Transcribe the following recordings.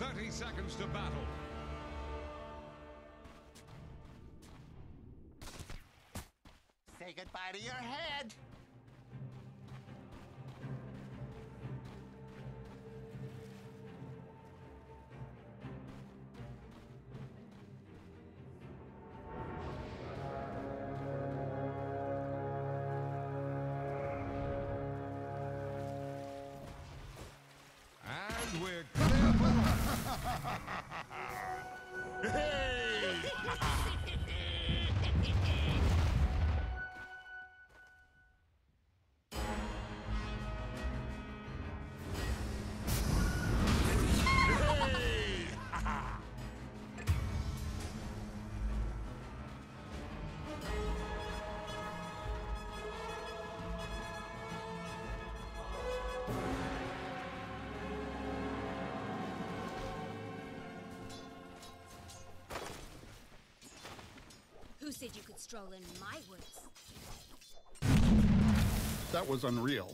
30 seconds to battle. Say goodbye to your head. Who said you could stroll in my woods? That was unreal.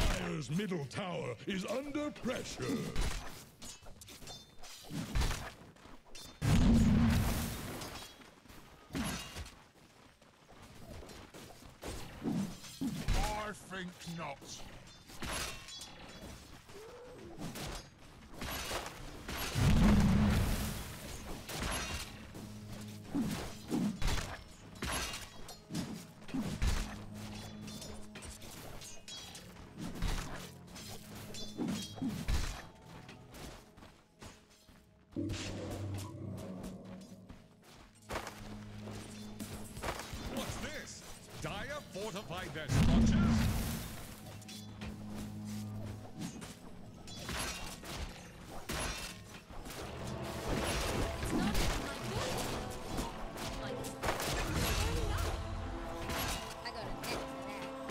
Dire's middle tower is under pressure. I think not. Fortified their structures. I got a net for that.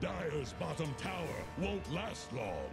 Dire's bottom tower won't last long.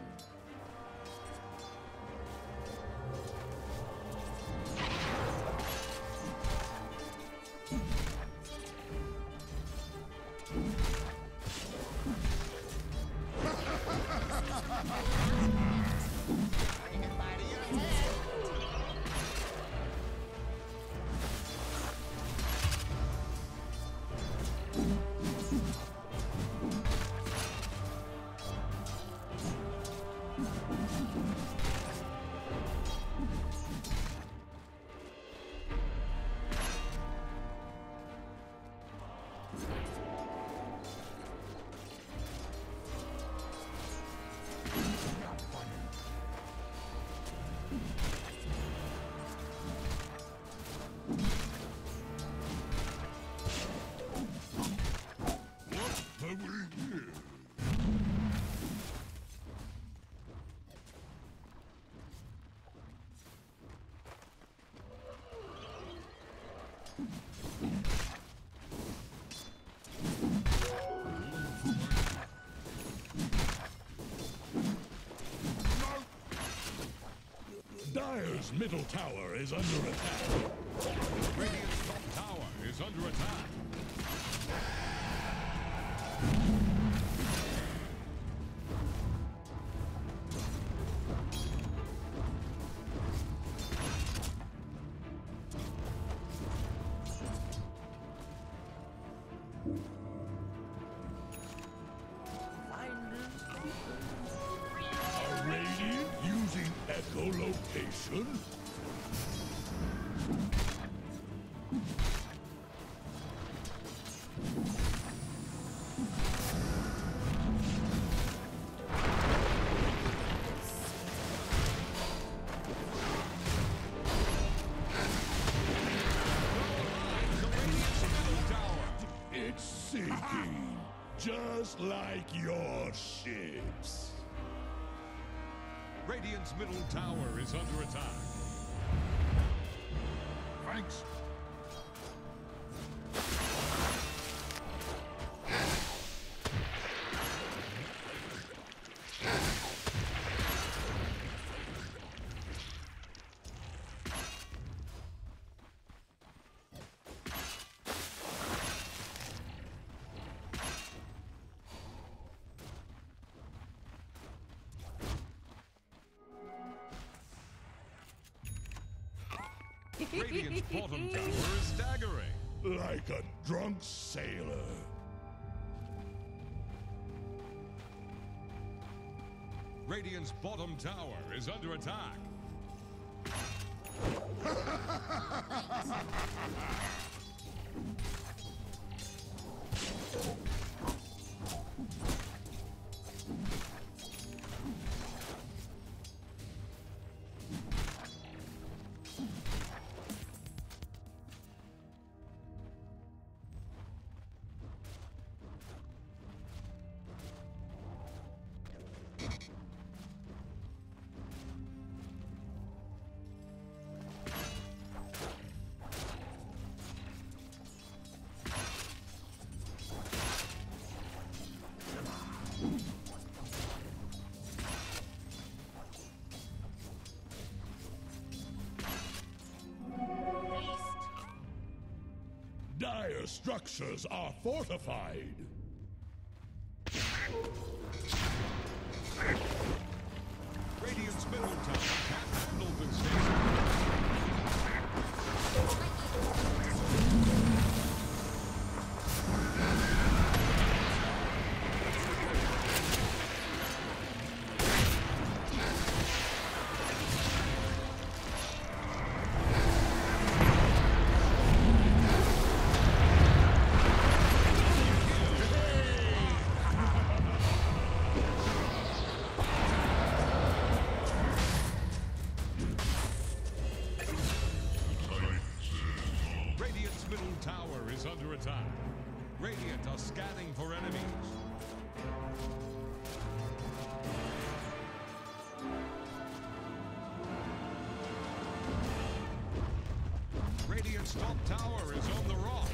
Dire's middle tower is under attack. Radiant's top tower is under attack. Echolocation? It's sinking, just like your ships. Radiant's middle tower is under attack. Thanks. Radiant's bottom tower is staggering. Like a drunk sailor. Radiant's bottom tower is under attack. Dire structures are fortified. Radiant's middle tower can't handle the scanning for enemies. Radiant's top tower is on the rocks.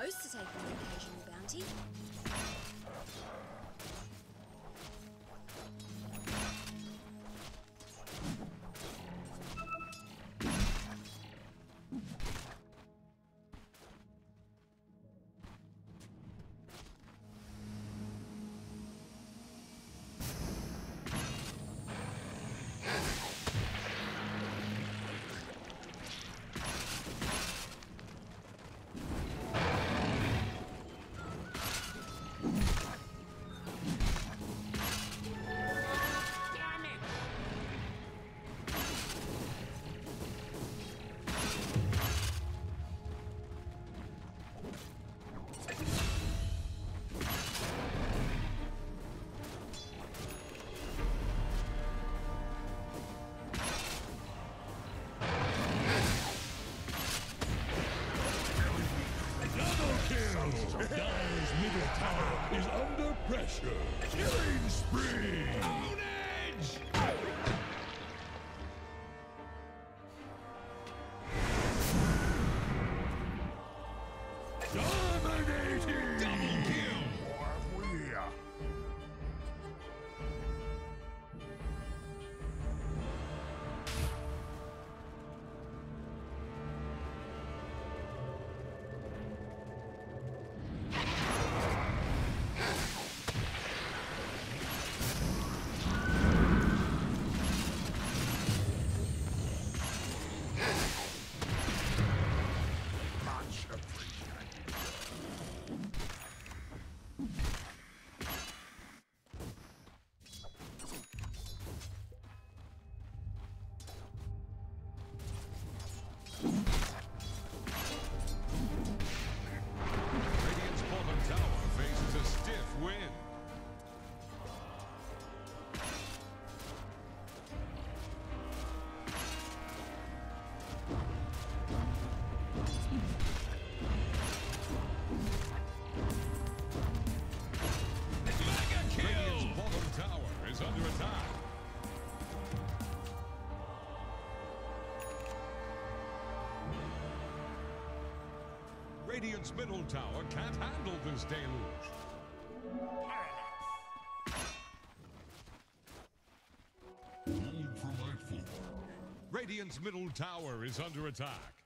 Supposed to take an occasional bounty. Radiant's middle tower can't handle this deluge. Radiant's middle tower is under attack.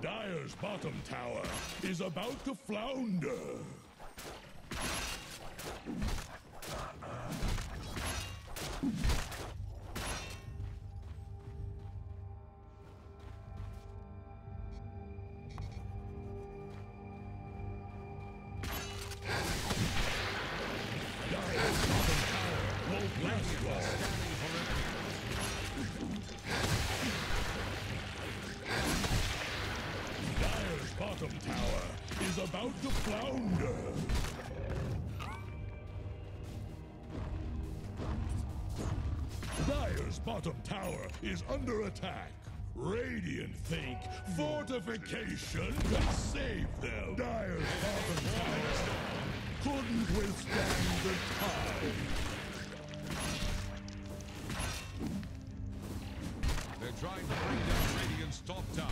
Dire's bottom tower is about to flounder. Dire's bottom tower is under attack. Radiant think fortification could save them. Dire's bottom tower couldn't withstand the tide. They're trying to bring down Radiant's top tower.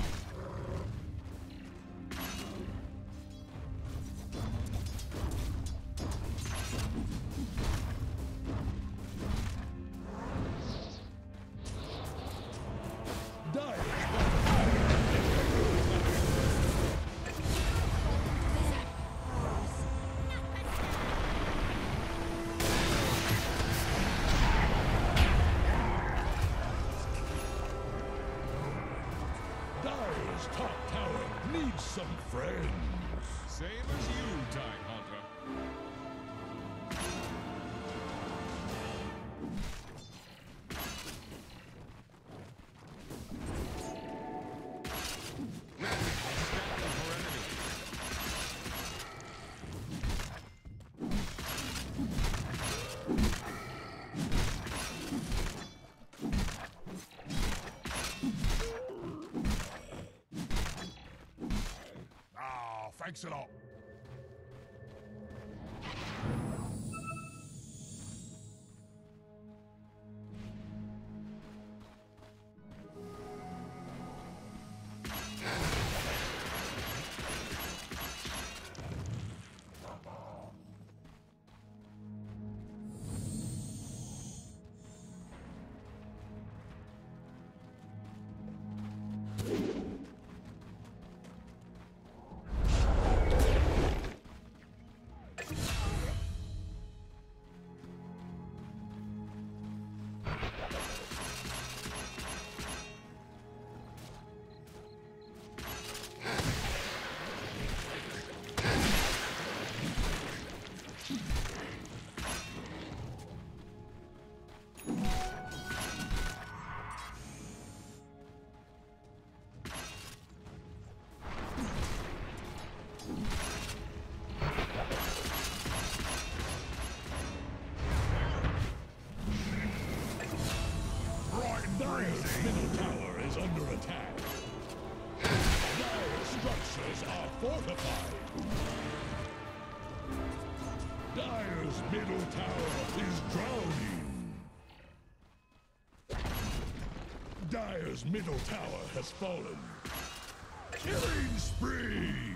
Thanks a lot. Dire's middle tower is drowning. Dire's middle tower has fallen. Killing spree!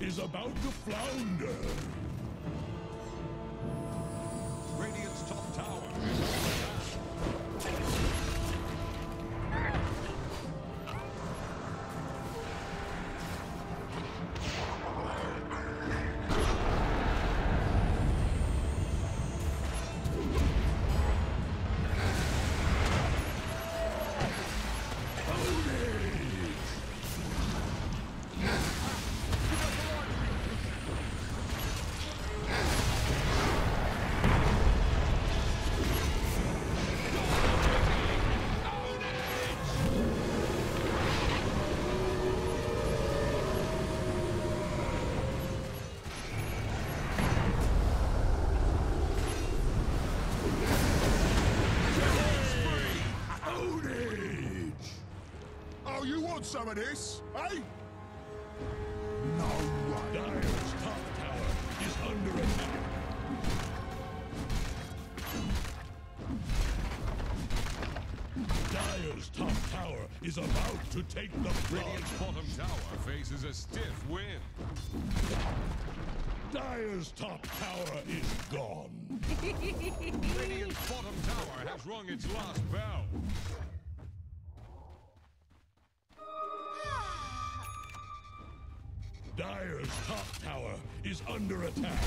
Is about to flounder. Radiant's top tower is under attack. some of this, eh? No one. Dire's top tower is under attack. Dire's top tower is about to take the plunge. Radiant's bottom tower faces a stiff wind. Dire's top tower is gone. Radiant's bottom tower has rung its last bell. Dire's top tower is under attack.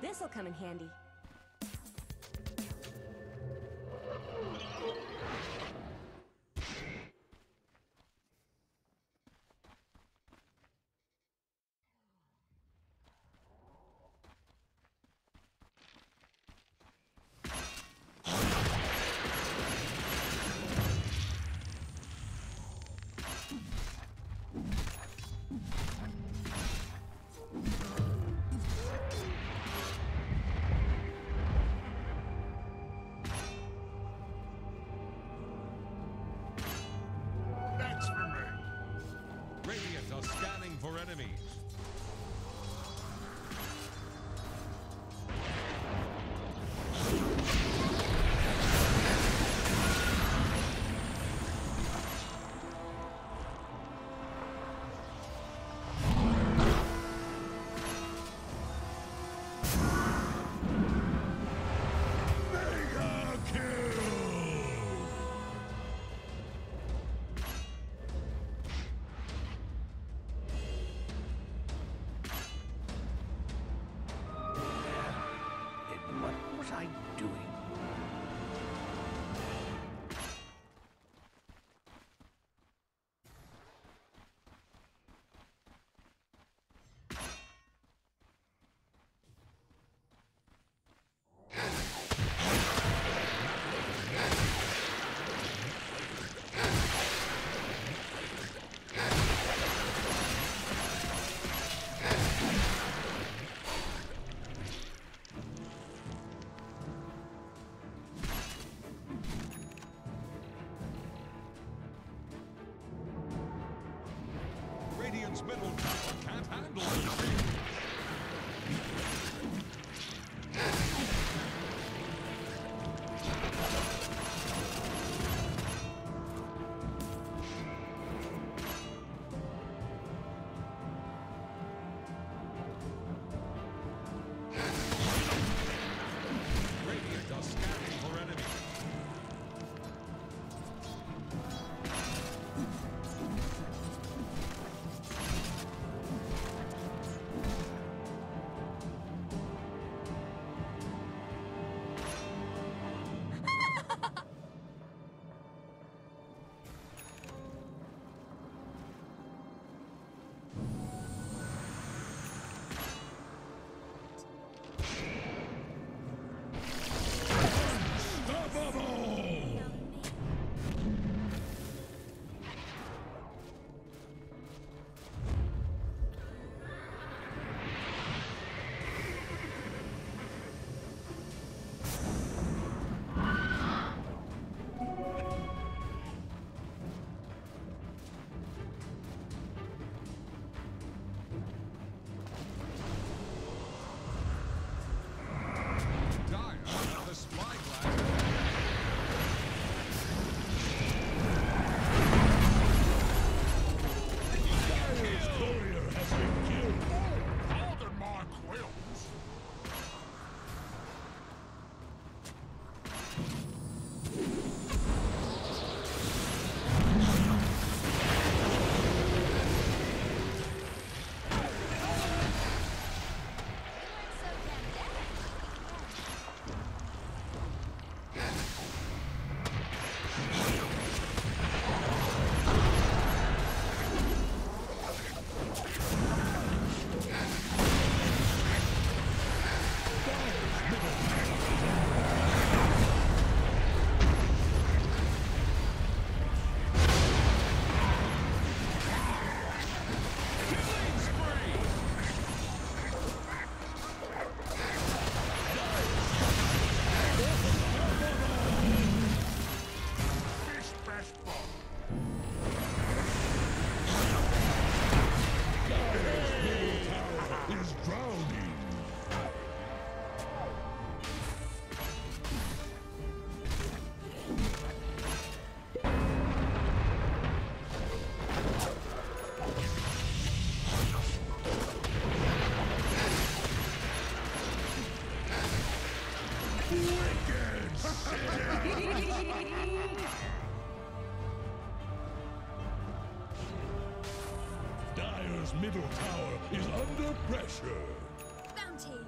This'll come in handy. Dire's middle tower is under pressure. Bounty.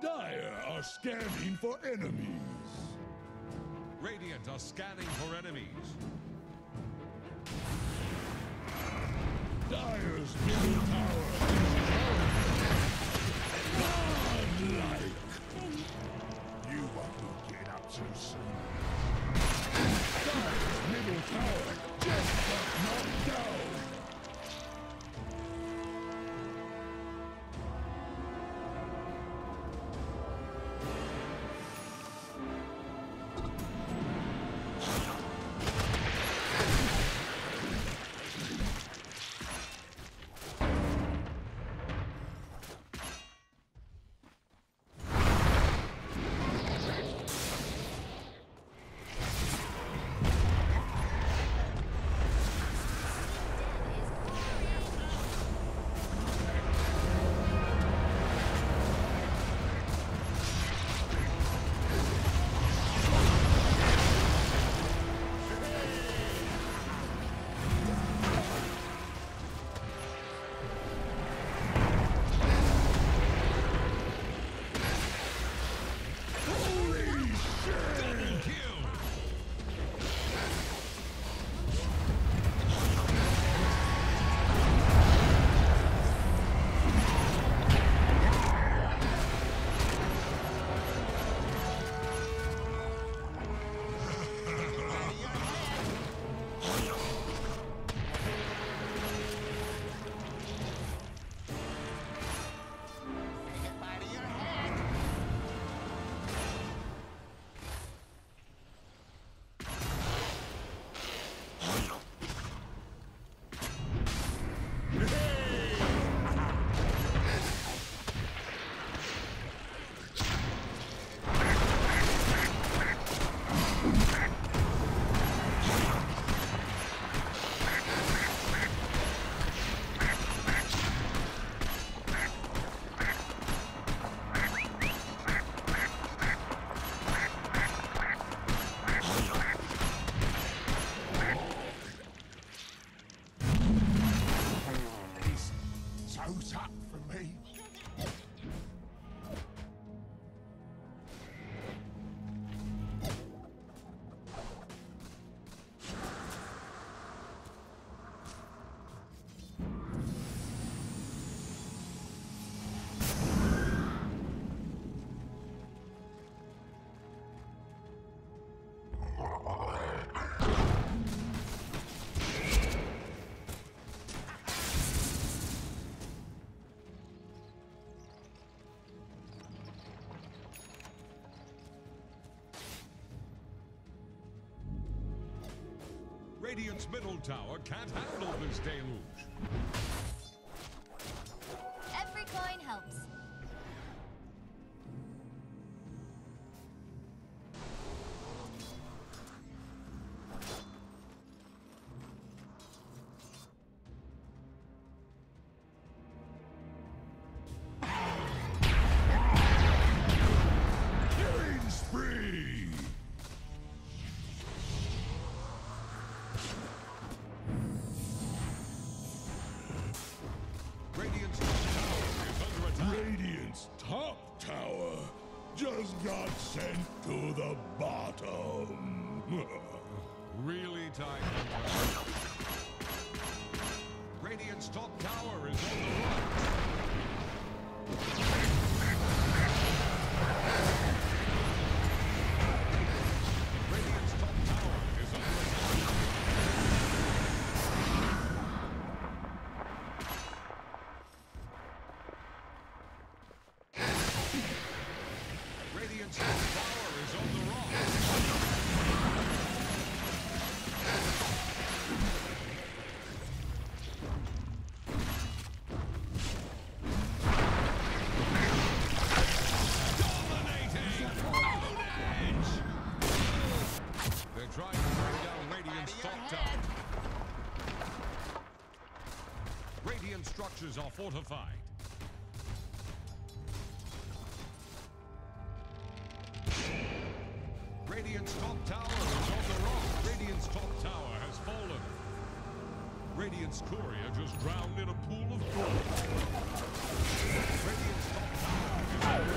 Dire are scanning for enemies. Radiant are scanning for enemies. Dire's middle tower is godlike. You won't get up too soon. Dire's middle tower just got knocked down. Who's up for me? Radiant's middle tower can't handle this deluge. Every coin helps. Got sent to the bottom. Really tight. Radiant's top tower is on the run. Radiant's top tower is on the run. Radiant's top tower is on the rock. Dominating! Own edge! They're trying to break down Radiant's top tower. Radiant structures are fortified. Radiant's top tower is on the rock. Radiant's top tower has fallen. Radiant's courier just drowned in a pool of blood. Radiant's top tower is on the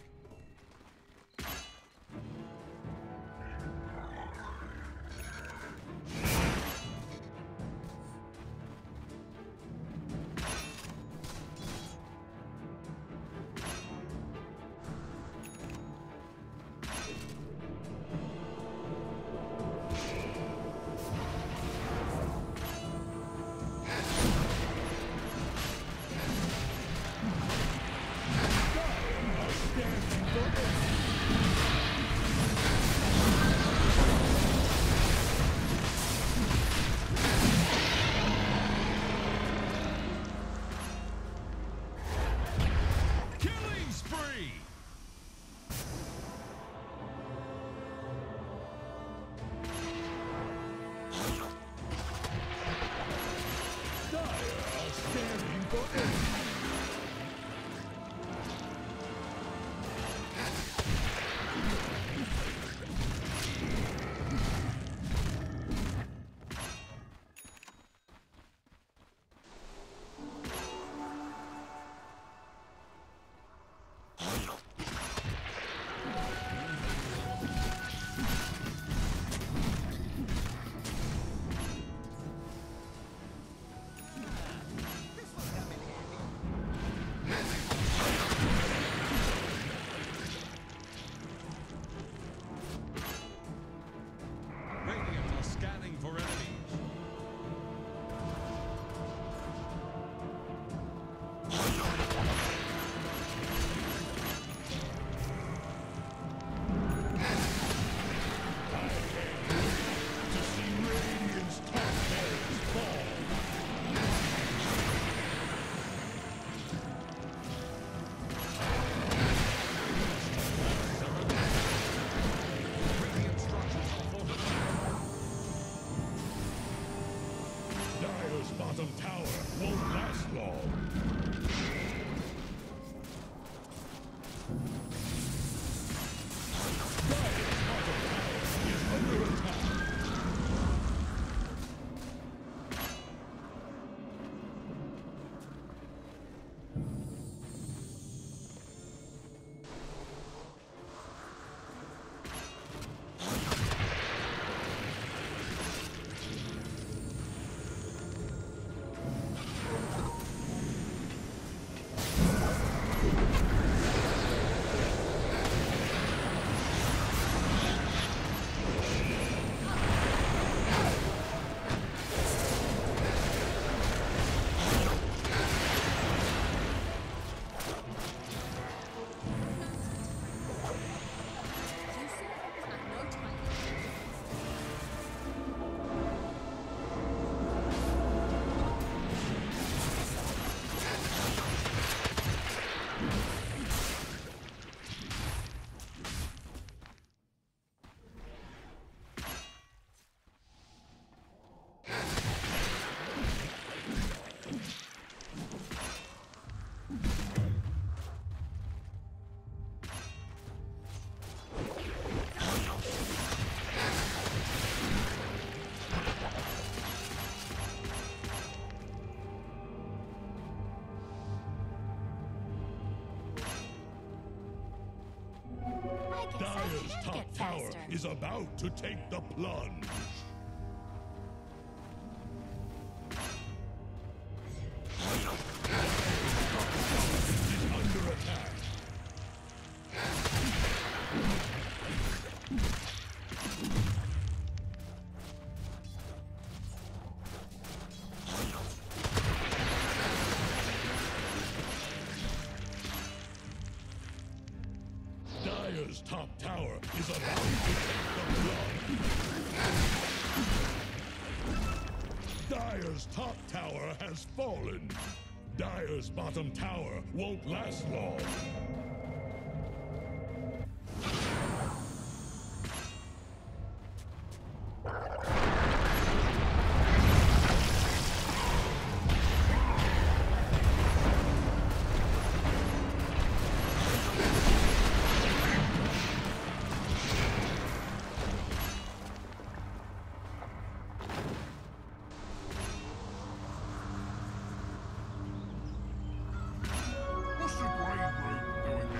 Yeah. for Dire's top tower is about to take the plunge. Top tower is about to take the blood. Dire's top tower has fallen. Dire's bottom tower won't last long. Doing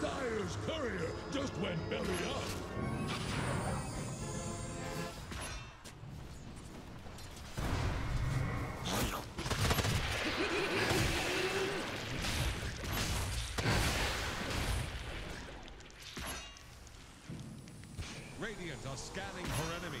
Dire's courier just went belly up. Radiant are scanning for enemies.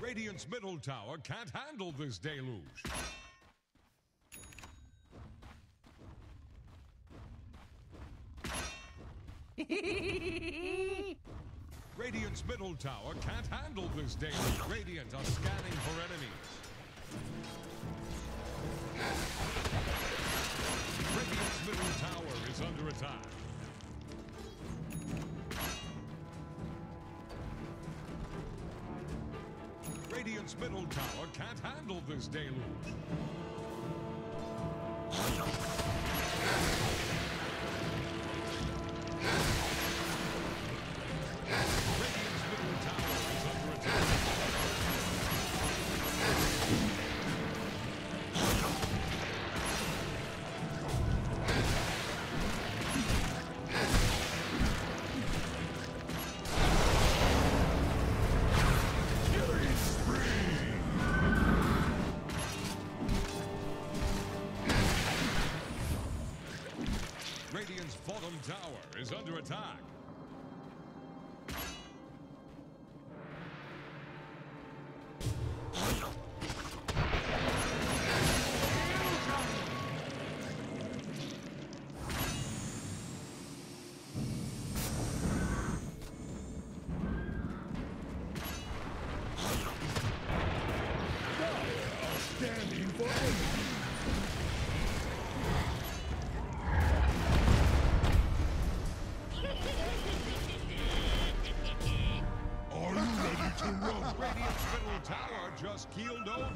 Radiant's middle tower can't handle this deluge. Radiant's middle tower can't handle this deluge. Radiant are scanning for enemies. Radiant's middle tower is under attack. Radiant's middle tower can't handle this deluge. Radiant's middle tower is under tower is under attack. just keeled over.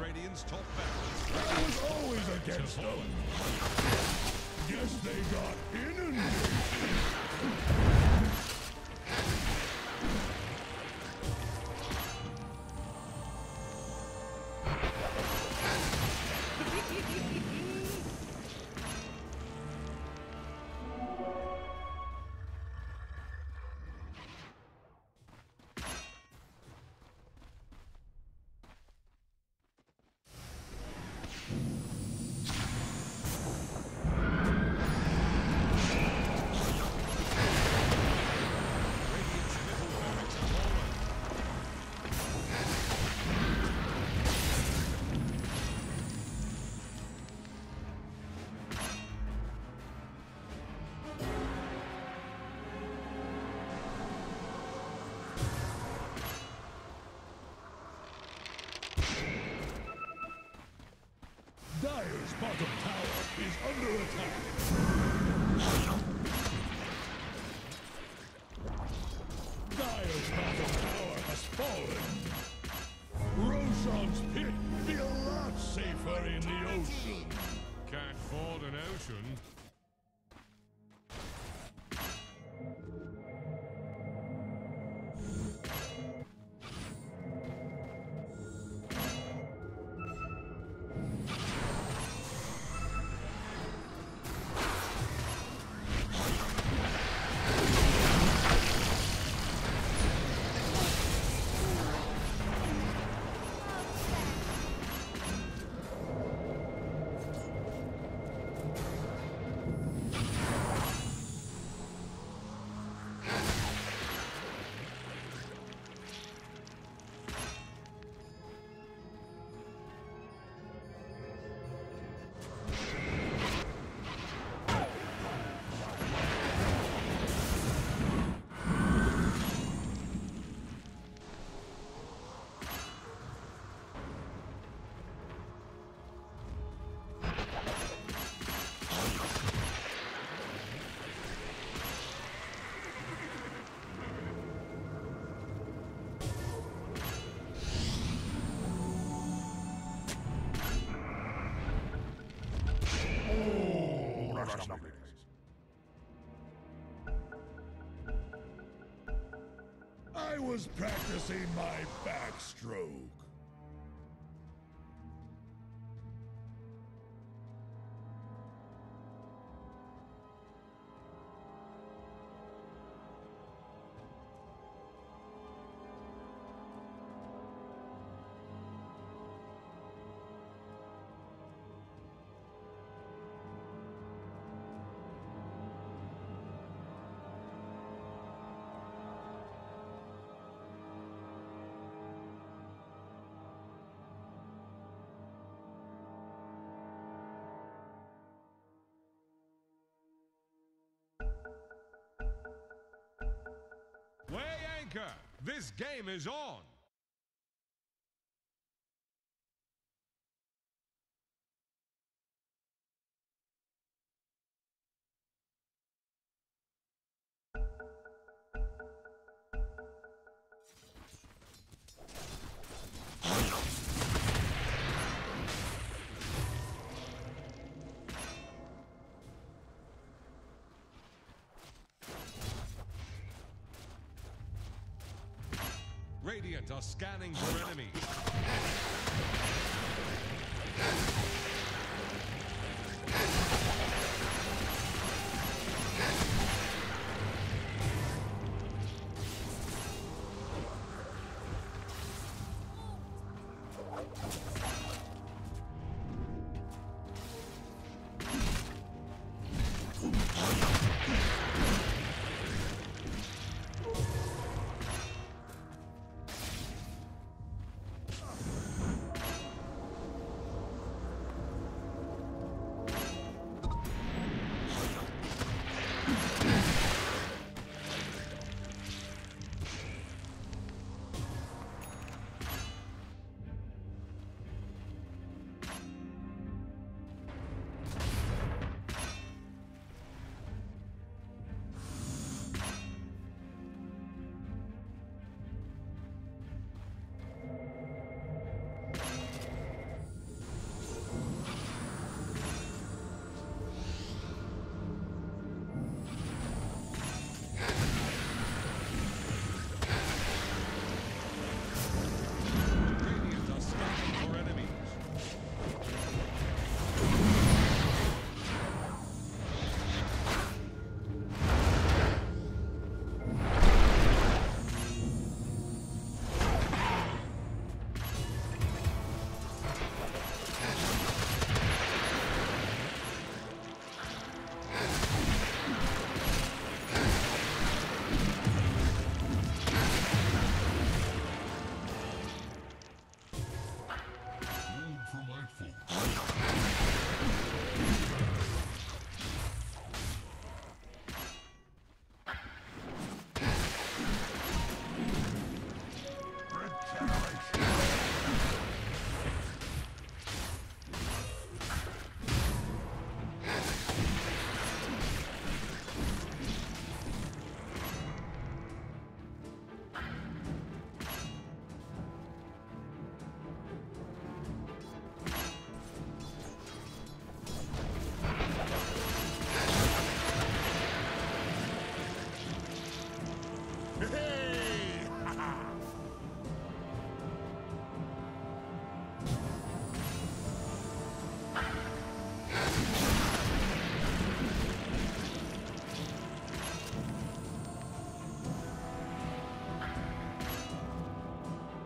Radiant's top back. I was always against them. Guess they got inundated. Dire's bottom tower is under attack. Dire's bottom tower has fallen. Roshan's pit would be a lot safer in the ocean. Can't ford an ocean. was practicing my backstroke. Weigh anchor! This game is on! Radiant are scanning for enemies.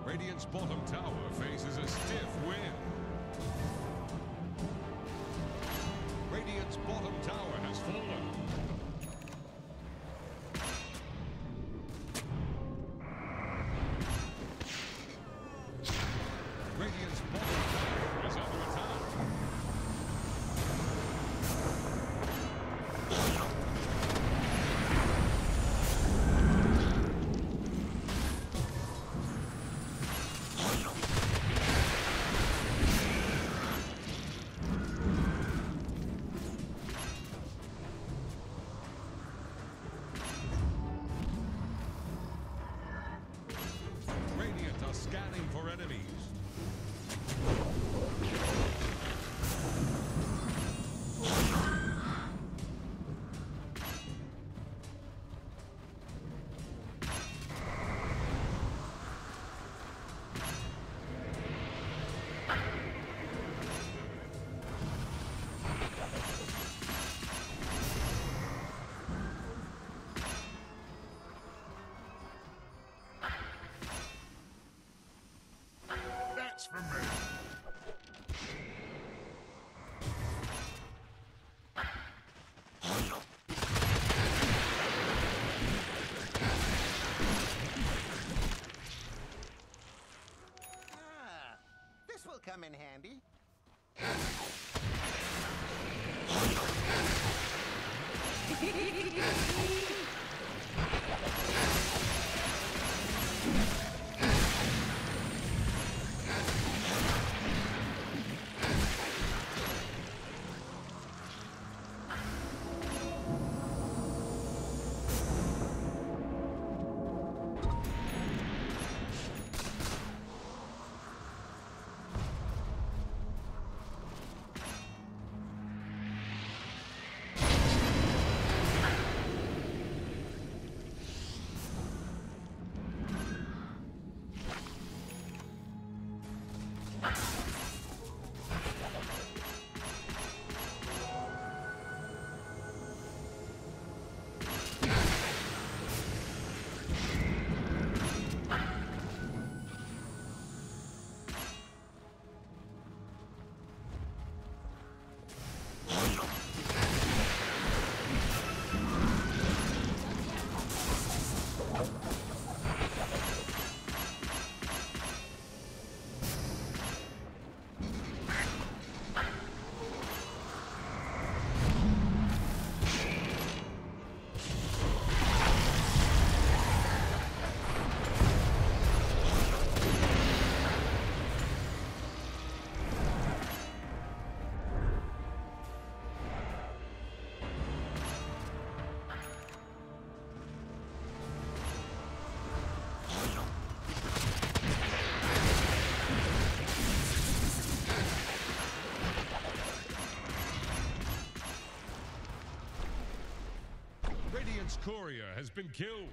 Radiant's bottom tower faces a stiff wind. Radiant's bottom tower has fallen. works for me. Ah, this will come in handy. Radiant's courier has been killed.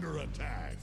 Under attack.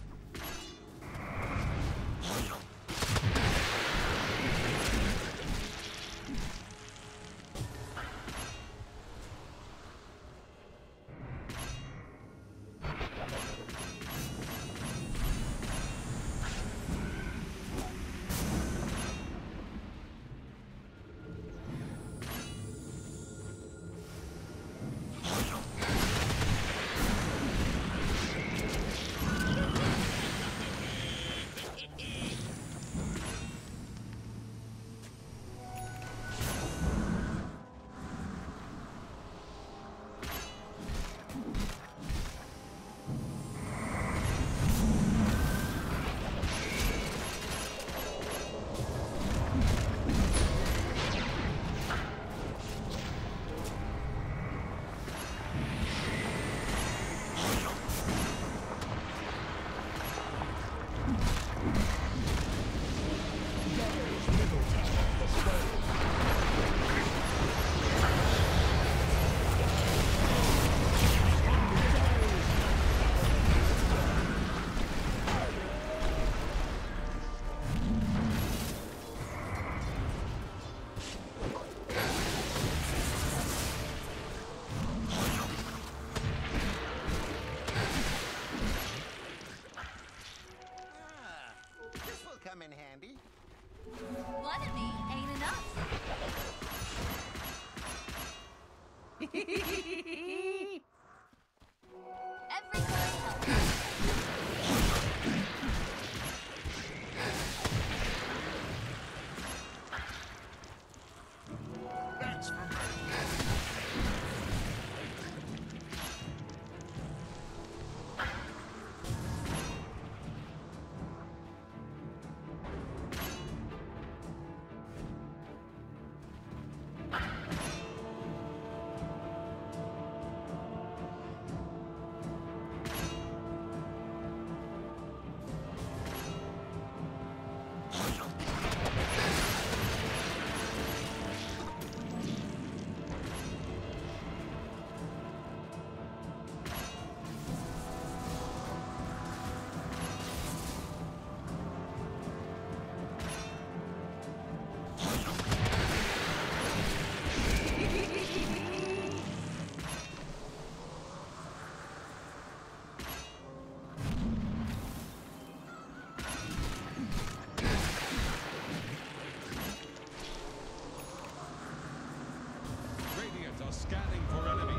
scanning for enemies.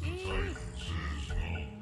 Titans is home.